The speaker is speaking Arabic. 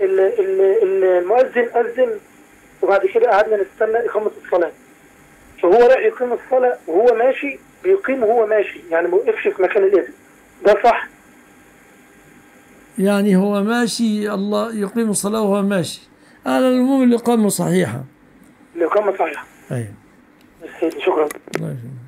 المؤذن أذن وبعد كده قعدنا نستنى إقامة الصلاة. فهو راح يقيم الصلاة وهو ماشي، بيقيم وهو ماشي، يعني ما يوقفش في مكان الأذن. ده صح؟ يعني هو ماشي، الله يقيم الصلاة وهو ماشي. على العموم الإقامة صحيحة. الإقامة صحيحة. أيوه. شكرا.